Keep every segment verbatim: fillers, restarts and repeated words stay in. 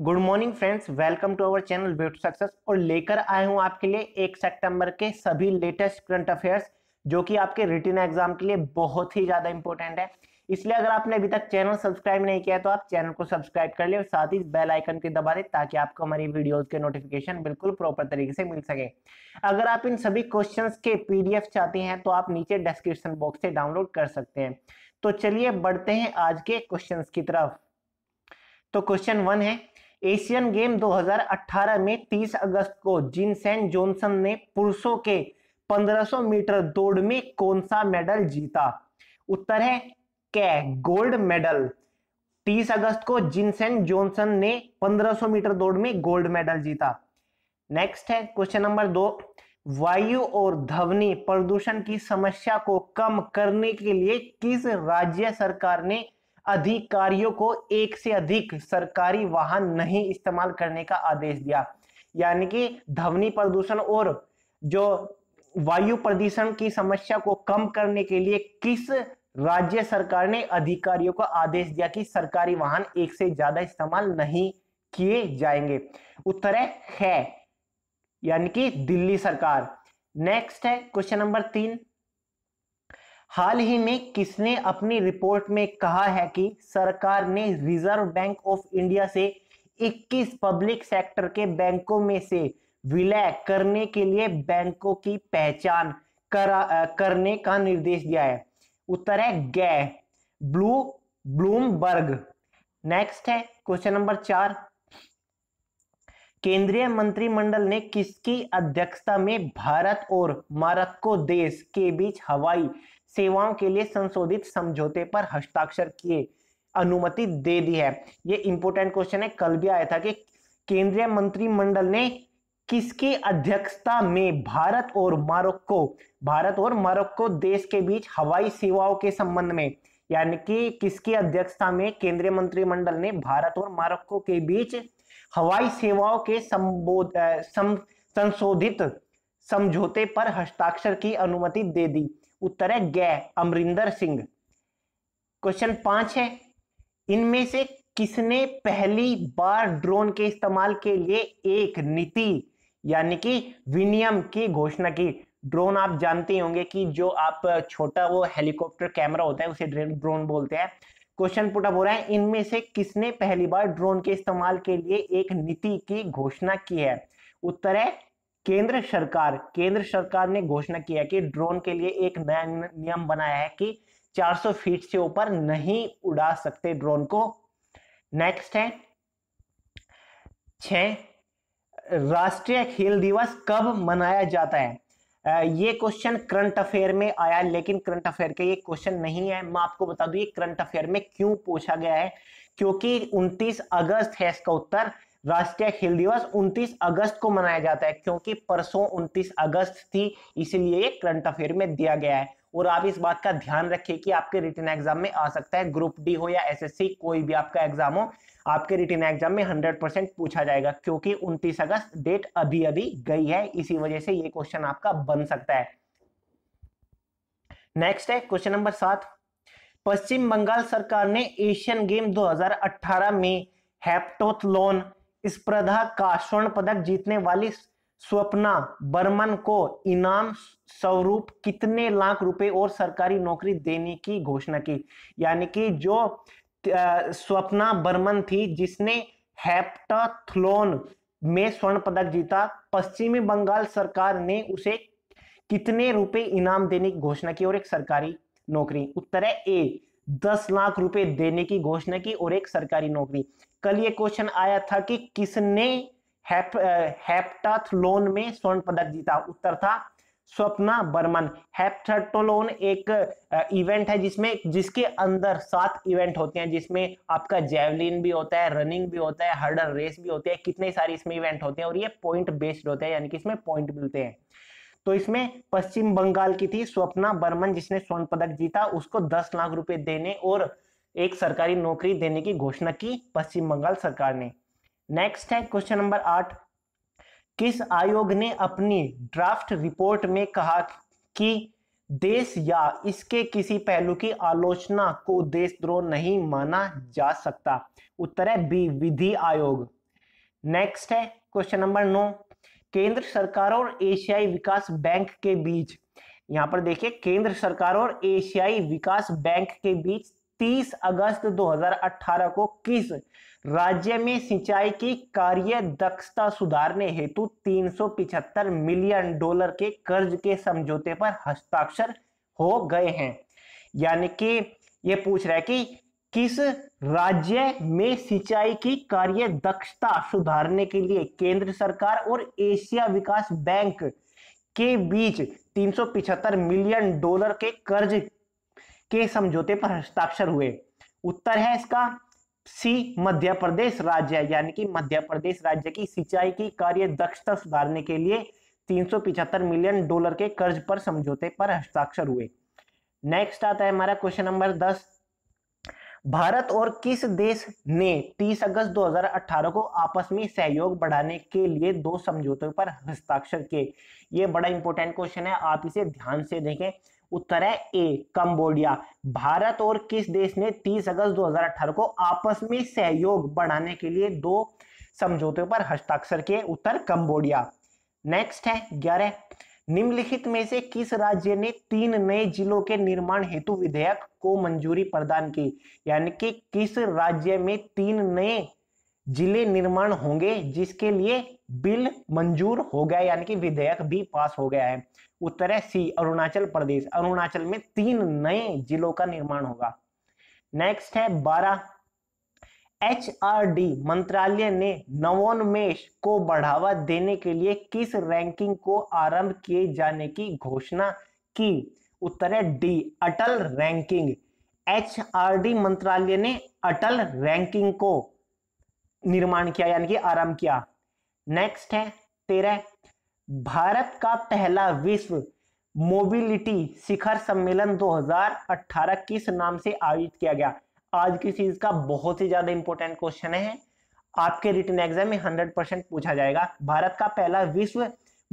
Good morning friends, welcome to our channel way to success. और लेकर आए हूं आपके लिए एक सितंबर के सभी लेटेस्ट करंट अफेयर्स जो कि आपके रिटन एग्जाम के लिए बहुत ही ज्यादा इंपॉर्टेंट है। इसलिए अगर आपने अभी तक चैनल सब्सक्राइब नहीं किया है तो आप चैनल को सब्सक्राइब कर लें और साथ ही बेल आइकन के दबा दें ताकि आपको हमारी वीडियोस के नोटिफिकेशन बिल्कुल प्रॉपर तरीके से मिल सके। अगर आप इन सभी क्वेश्चंस के पीडीएफ चाहते हैं तो आप नीचे डिस्क्रिप्शन बॉक्स से डाउनलोड कर सकते हैं। तो चलिए बढ़ते हैं आज के क्वेश्चंस की तरफ। तो क्वेश्चन वन है, एशियन गेम दो हज़ार अठारह में तीस अगस्त को जिनसेन जॉनसन ने पुरुषों के पंद्रह सौ मीटर दौड़ में कौन सा मेडल जीता? उत्तर है के गोल्ड मेडल। तीस अगस्त को जिनसेन जॉनसन ने पंद्रह सौ मीटर दौड़ में गोल्ड मेडल जीता। नेक्स्ट है क्वेश्चन नंबर दो, वायु और ध्वनि प्रदूषण की समस्या को कम करने के लिए किस राज्य सरकार ने अधिकारियों को एक से अधिक सरकारी वाहन नहीं इस्तेमाल करने का आदेश दिया? यानी कि ध्वनि प्रदूषण और जो वायु प्रदूषण की समस्या को कम करने के लिए किस राज्य सरकार ने अधिकारियों को आदेश दिया कि सरकारी वाहन एक से ज्यादा इस्तेमाल नहीं किए जाएंगे? उत्तर है यानी कि दिल्ली सरकार। नेक्स्ट है क्वेश्चन नंबर तीन, हाल ही में किसने अपनी रिपोर्ट में कहा है कि सरकार ने रिजर्व बैंक ऑफ इंडिया से इक्कीस पब्लिक सेक्टर के बैंकों में से विलय करने के लिए बैंकों की पहचान करा, करने का निर्देश दिया है? उत्तर है गे ब्लू ब्लूमबर्ग। नेक्स्ट है क्वेश्चन नंबर चार, केंद्रीय मंत्रिमंडल ने किसकी अध्यक्षता में भारत और मारक्को देश के बीच हवाई सेवाओं के लिए संशोधित समझौते पर हस्ताक्षर किए, अनुमति दे दी है? ये इंपॉर्टेंट क्वेश्चन है, कल भी आया था कि केंद्रीय मंत्रिमंडल ने किसकी अध्यक्षता में भारत और मारक्को भारत और मारक्को देश के बीच हवाई सेवाओं के संबंध में, यानी कि किसकी अध्यक्षता में केंद्रीय मंत्रिमंडल ने भारत और मारक्को के बीच हवाई सेवाओं के संबोध सं, संशोधित समझौते पर हस्ताक्षर की अनुमति दे दी? उत्तर है गे अमरिंदर सिंह। क्वेश्चन पांच है, इनमें से किसने पहली बार ड्रोन के इस्तेमाल के लिए एक नीति यानी कि विनियम की घोषणा की? ड्रोन आप जानते होंगे कि जो आप छोटा वो हेलीकॉप्टर कैमरा होता है उसे ड्रोन बोलते हैं। क्वेश्चन पुट अप हो रहा है, इनमें से किसने पहली बार ड्रोन के इस्तेमाल के लिए एक नीति की घोषणा की है? उत्तर है केंद्र सरकार। केंद्र सरकार ने घोषणा की है कि ड्रोन के लिए एक नया नियम बनाया है कि चार सौ फीट से ऊपर नहीं उड़ा सकते ड्रोन को। नेक्स्ट है छह, राष्ट्रीय खेल दिवस कब मनाया जाता है? ये क्वेश्चन करंट अफेयर में आया, लेकिन करंट अफेयर के ये क्वेश्चन नहीं है। मैं आपको बता दूं ये करंट अफेयर में क्यों पूछा गया है, क्योंकि उनतीस अगस्त है इसका उत्तर। राष्ट्रीय खेल दिवस उनतीस अगस्त को मनाया जाता है, क्योंकि परसों उनतीस अगस्त थी, इसीलिए ये करंट अफेयर में दिया गया है। और आप इस बात का ध्यान रखिए कि आपके रिटन एग्जाम में आ सकता है, ग्रुप डी हो या एसएससी, कोई भी आपका एग्जाम हो, आपके रिटन एग्जाम में हंड्रेड परसेंट पूछा जाएगा, क्योंकि उनतीस अगस्त डेट अभी अभी गई है, इसी वजह से ये क्वेश्चन आपका बन सकता है। नेक्स्ट है क्वेश्चन नंबर सात, पश्चिम बंगाल सरकार ने एशियन गेम दो हज़ार अठारह में हैप्टोथलॉन स्पर्धा का स्वर्ण पदक जीतने वाली स्वप्ना बर्मन को इनाम स्वरूप कितने लाख रुपए और सरकारी नौकरी देने की घोषणा की? यानी कि जो स्वप्ना बर्मन थी जिसने हैप्टाथलॉन में स्वर्ण पदक जीता, पश्चिमी बंगाल सरकार ने उसे कितने रुपए इनाम देने की घोषणा की और एक सरकारी नौकरी? उत्तर है ए दस लाख रुपए देने की घोषणा की और एक सरकारी नौकरी। कल ये क्वेश्चन आया था कि किसने हैप, हैप्टाथलॉन में स्वर्ण पदक जीता, उत्तर था स्वप्ना बर्मन। हैप्टाथलॉन एक इवेंट है जिसमें जिसके अंदर सात इवेंट होते हैं, जिसमें आपका जैवलिन भी होता है, रनिंग भी होता है, हर्डल रेस भी होती है, कितने सारे इसमें इवेंट होते हैं और ये पॉइंट बेस्ड होते हैं, यानी कि इसमें पॉइंट मिलते हैं। तो इसमें पश्चिम बंगाल की थी स्वप्ना बर्मन जिसने स्वर्ण पदक जीता, उसको दस लाख रुपए देने और एक सरकारी नौकरी देने की घोषणा की पश्चिम बंगाल सरकार ने। नेक्स्ट है क्वेश्चन नंबर आठ, किस आयोग ने अपनी ड्राफ्ट रिपोर्ट में कहा कि देश या इसके किसी पहलू की आलोचना को देशद्रोह नहीं माना जा सकता? उत्तर है बी विधि आयोग। नेक्स्ट है क्वेश्चन नंबर नौ, केंद्र सरकार और एशियाई विकास बैंक के बीच, यहाँ पर देखिए केंद्र सरकार और एशियाई विकास बैंक के बीच तीस अगस्त दो हज़ार अठारह को किस राज्य में सिंचाई की कार्य दक्षता सुधारने हेतु तीन सौ पचहत्तर मिलियन डॉलर के कर्ज के समझौते पर हस्ताक्षर हो गए हैं? यानी कि ये पूछ रहा है कि किस राज्य में सिंचाई की कार्य दक्षता सुधारने के लिए केंद्र सरकार और एशिया विकास बैंक के बीच तीन सौ पचहत्तर मिलियन डॉलर के कर्ज के समझौते पर हस्ताक्षर हुए? उत्तर है इसका सी मध्य प्रदेश राज्य, यानी कि मध्य प्रदेश राज्य की सिंचाई की कार्य दक्षता सुधारने के लिए तीन सौ पचहत्तर मिलियन डॉलर के कर्ज पर समझौते पर हस्ताक्षर हुए। नेक्स्ट आता है हमारा क्वेश्चन नंबर दस, भारत और किस देश ने तीस अगस्त दो हज़ार अठारह को आपस में सहयोग बढ़ाने के लिए दो समझौतों पर हस्ताक्षर किए? ये बड़ा इंपॉर्टेंट क्वेश्चन है, आप इसे ध्यान से देखें। उत्तर है ए कंबोडिया। भारत और किस देश ने तीस अगस्त दो हज़ार अठारह को आपस में सहयोग बढ़ाने के लिए दो समझौतों पर हस्ताक्षर किए? उत्तर कंबोडिया। नेक्स्ट है ग्यारह, निम्नलिखित में से किस राज्य ने तीन नए जिलों के निर्माण हेतु विधेयक को मंजूरी प्रदान की? यानी कि किस राज्य में तीन नए जिले निर्माण होंगे जिसके लिए बिल मंजूर हो गया, यानी कि विधेयक भी पास हो गया है? उत्तर है सी अरुणाचल प्रदेश। अरुणाचल में तीन नए जिलों का निर्माण होगा। नेक्स्ट है बारह, एच आर डी मंत्रालय ने नवोन्मेष को बढ़ावा देने के लिए किस रैंकिंग को आरंभ किए जाने की घोषणा की? उत्तर है D Atal ranking. H R D मंत्रालय ने अटल रैंकिंग को निर्माण किया, यानी कि आरंभ किया। नेक्स्ट है तेरह, भारत का पहला विश्व मोबिलिटी शिखर सम्मेलन दो हज़ार अठारह किस नाम से आयोजित किया गया? आज की सीरीज का बहुत ही ज्यादा इंपॉर्टेंट क्वेश्चन है, आपके रिटन एग्जाम में सौ परसेंट पूछा जाएगा। भारत का पहला विश्व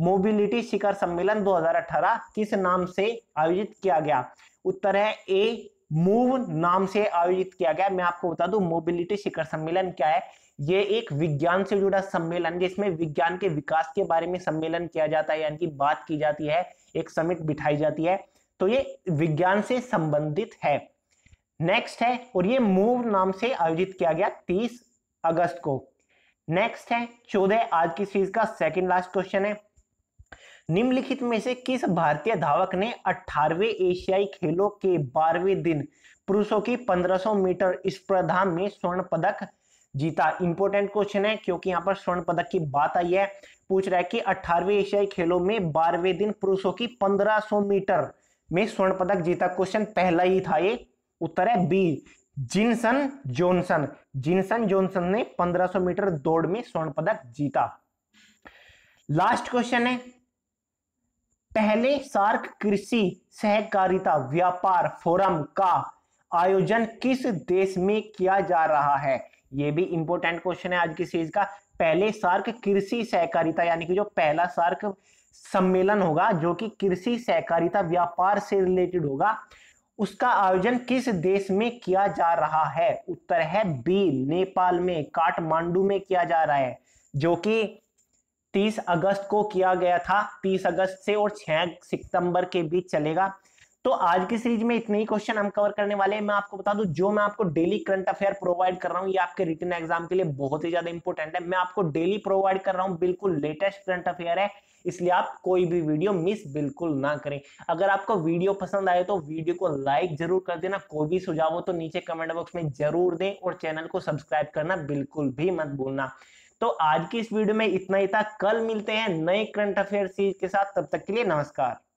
मोबिलिटी शिखर सम्मेलन दो हज़ार अठारह किस नाम से आयोजित किया गया? उत्तर है ए मूव नाम से आयोजित किया गया। मैं आपको बता दूं मोबिलिटी शिखर सम्मेलन क्या है, ये एक विज्ञान से जुड़ा सम्मेलन जिसमें विज्ञान के विकास के बारे में सम्मेलन किया जाता है, यानी कि बात की जाती है, एक समिट बिठाई जाती है, तो ये विज्ञान से संबंधित है। नेक्स्ट है और ये मूव नाम से आयोजित किया गया तीस अगस्त को। नेक्स्ट है चौदह, आज की सीरीज का सेकंड लास्ट क्वेश्चन है, निम्नलिखित में से किस भारतीय धावक ने अठारहवें एशियाई खेलों के बारहवें दिन पुरुषों की पंद्रह सौ मीटर स्पर्धा में स्वर्ण पदक जीता? इंपॉर्टेंट क्वेश्चन है क्योंकि यहाँ पर स्वर्ण पदक की बात आई है। पूछ रहा है कि अठारहवें एशियाई खेलों में बारहवें दिन पुरुषों की पंद्रह सौ मीटर में स्वर्ण पदक जीता, क्वेश्चन पहला ही था ये। उत्तर है बी जिनसन जॉनसन। जिनसन जॉनसन ने पंद्रह सौ मीटर दौड़ में स्वर्ण पदक जीता। लास्ट क्वेश्चन है, पहले सार्क कृषि सहकारिता व्यापार फोरम का आयोजन किस देश में किया जा रहा है? यह भी इंपॉर्टेंट क्वेश्चन है आज की सीरीज का। पहले सार्क कृषि सहकारिता, यानी कि जो पहला सार्क सम्मेलन होगा जो कि कृषि सहकारिता व्यापार से रिलेटेड होगा, उसका आयोजन किस देश में किया जा रहा है? उत्तर है बी नेपाल में काठमांडू में किया जा रहा है, जो कि तीस अगस्त को किया गया था। तीस अगस्त से और छह सितंबर के बीच चलेगा। तो आज की सीरीज में इतने ही क्वेश्चन हम कवर करने वाले हैं। मैं आपको बता दूं जो मैं आपको डेली करंट अफेयर प्रोवाइड कर रहा हूं, ये आपके रिटन एग्जाम के लिए बहुत ही ज्यादा इंपॉर्टेंट है। मैं आपको डेली प्रोवाइड कर रहा हूं, बिल्कुल लेटेस्ट करंट अफेयर है, इसलिए आप कोई भी वीडियो मिस बिल्कुल ना करें। अगर आपको वीडियो पसंद आए तो वीडियो को लाइक जरूर कर देना, कोई भी सुझाव हो तो नीचे कमेंट बॉक्स में जरूर दें, और चैनल को सब्सक्राइब करना बिल्कुल भी मत भूलना। तो आज की इस वीडियो में इतना ही था, कल मिलते हैं नए करंट अफेयर सीरीज के साथ, तब तक के लिए नमस्कार।